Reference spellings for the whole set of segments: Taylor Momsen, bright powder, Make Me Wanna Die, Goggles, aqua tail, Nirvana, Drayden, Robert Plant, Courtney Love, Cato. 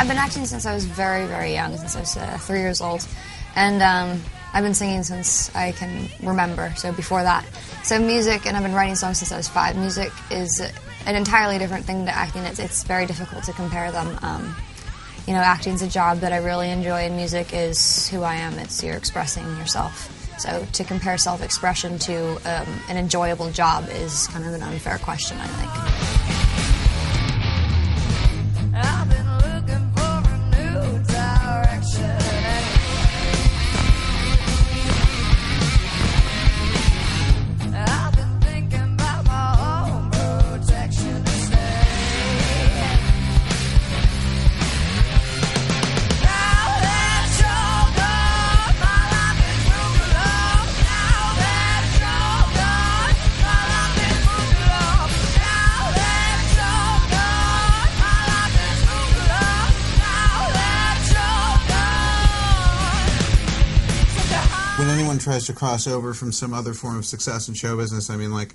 I've been acting since I was very, very young, since I was 3 years old. And I've been singing since I can remember, so before that. So music, and I've been writing songs since I was 5. Music is an entirely different thing to acting. It's very difficult to compare them. You know, acting's a job that I really enjoy, and music is who I am. It's you're expressing yourself. So to compare self-expression to an enjoyable job is kind of an unfair question, I think. I've been looking for a new direction. I've been thinking about my own protection to stay. Now that you're gone, my life is moving on. Now that you're gone, my life is moving on. Now that you're gone, my life is moving on. Now that you're gone. When anyone tries to cross over from some other form of success in show business, I mean, like,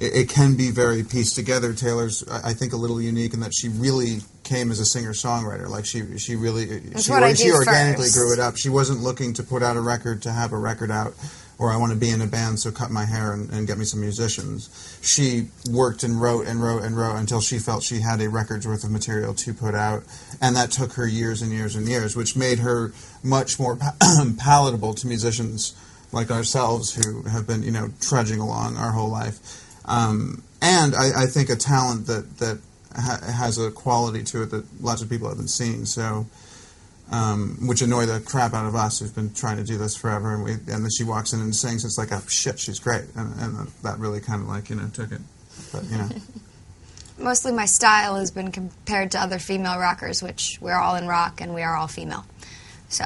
it can be very pieced together. Taylor's, I think, a little unique in that she really came as a singer-songwriter. Like, she really, she organically grew it up. She wasn't looking to put out a record to have a record out, or I want to be in a band, so cut my hair and get me some musicians. She worked and wrote and wrote and wrote until she felt she had a record's worth of material to put out, and that took her years and years and years, which made her much more palatable to musicians like ourselves who have been, you know, trudging along our whole life. And I think a talent that has a quality to it that lots of people haven't seen, so... which annoy the crap out of us who've been trying to do this forever, and then she walks in and sings, it's like, oh shit, she's great, and that really kind of like, you know, took it, but, you know. Mostly my style has been compared to other female rockers, which we're all in rock, and we are all female, so.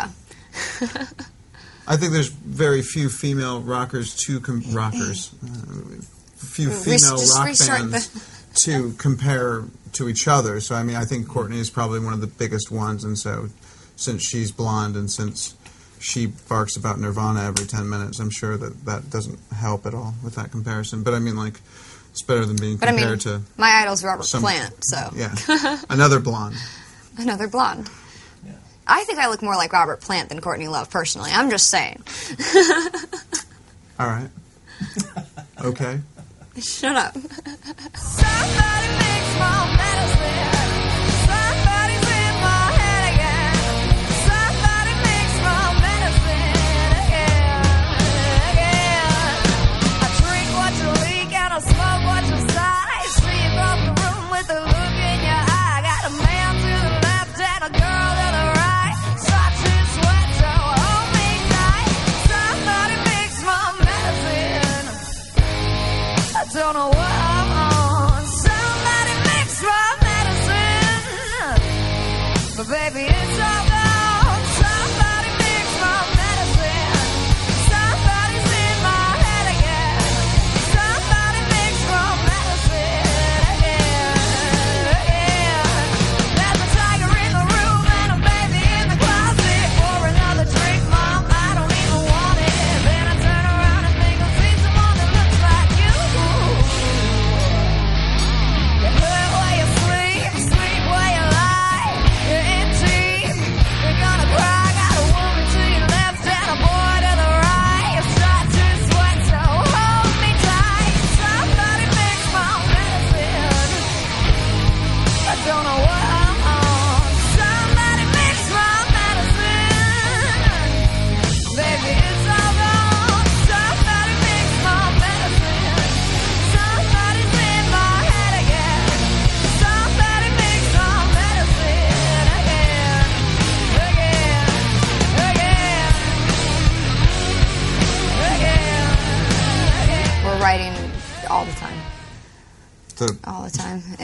I think there's very few female rockers to, few female rock bands to compare to each other, so I mean, I think Courtney is probably one of the biggest ones, and so, since she's blonde and since she barks about Nirvana every 10 minutes, I'm sure that doesn't help at all with that comparison. But I mean, like, it's better than being compared to... my idol's Robert Plant, so... Yeah. Another blonde. Another blonde. Yeah. I think I look more like Robert Plant than Courtney Love, personally. I'm just saying. All right. Okay. Shut up. Somebody makes my medicine.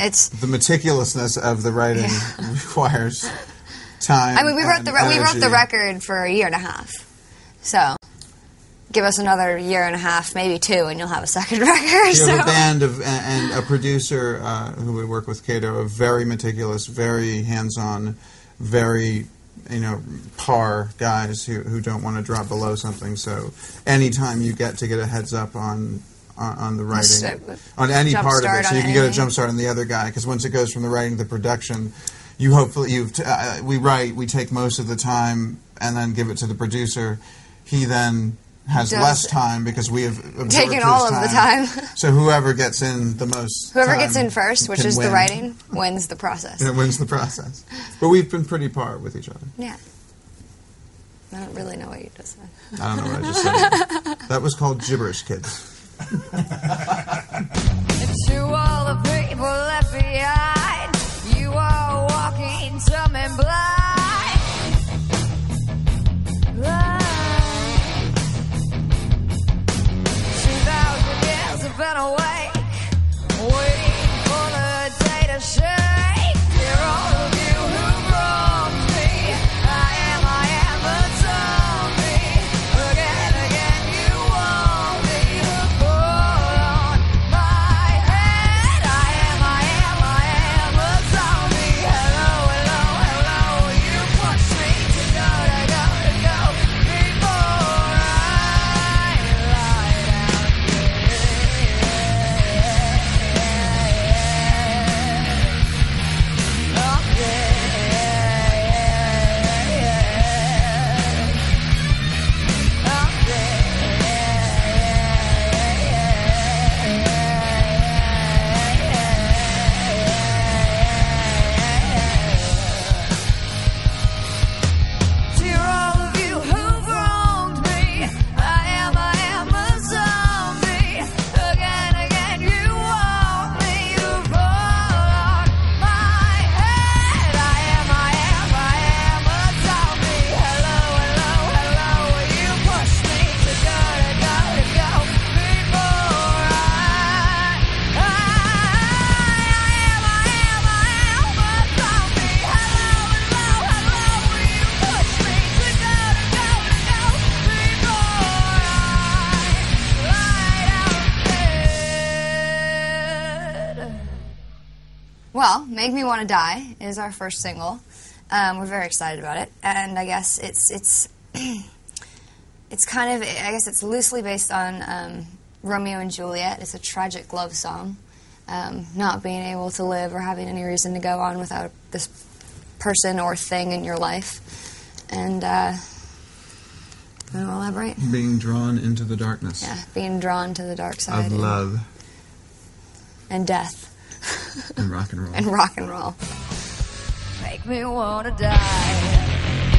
It's the meticulousness of the writing requires time. I mean, we wrote the record for a year and a half, so give us another year and a half, maybe 2, and you'll have a second record. You have a band and a producer who we work with, Cato, a very meticulous, very hands-on, very, you know, par guys who don't want to drop below something. So anytime you get a heads up on the writing, on any part of it, so you can get a jump start on the other guy, because once it goes from the writing to the production, you hopefully we take most of the time and then give it to the producer. He then has less time because we have taken all of the time. So whoever gets in the most, whoever gets in first, which is the writing, wins the process. It wins the process. But we've been pretty par with each other. Yeah. I don't really know what you just said. I don't know what I just said. That was called gibberish, kids. To all the people left behind, you are walking dumb and blind. Blind. 2,000 years have been awake, waiting for the day to shake. They're all of you who wronged me. I am a zombie. Again, again, you won't be the bull on my head. I am a zombie. Hello, hello, hello. You push me to go before I lie down here. Dear all of you who've wronged me, I am a zombie. Again, again, you want me, you fall on my head. I am a zombie. Hello, hello, hello. You push me to go before I am a zombie. Hello, hello, hello. You push me to go before I lie down dead. Well, Make Me Wanna Die is our first single. We're very excited about it, and I guess it's it's kind of, I guess it's loosely based on Romeo and Juliet. It's a tragic love song, not being able to live or having any reason to go on without this person or thing in your life, and I don't want to elaborate. Being drawn into the darkness Yeah, being drawn to the dark side of love and death and rock and roll. Make me wanna die.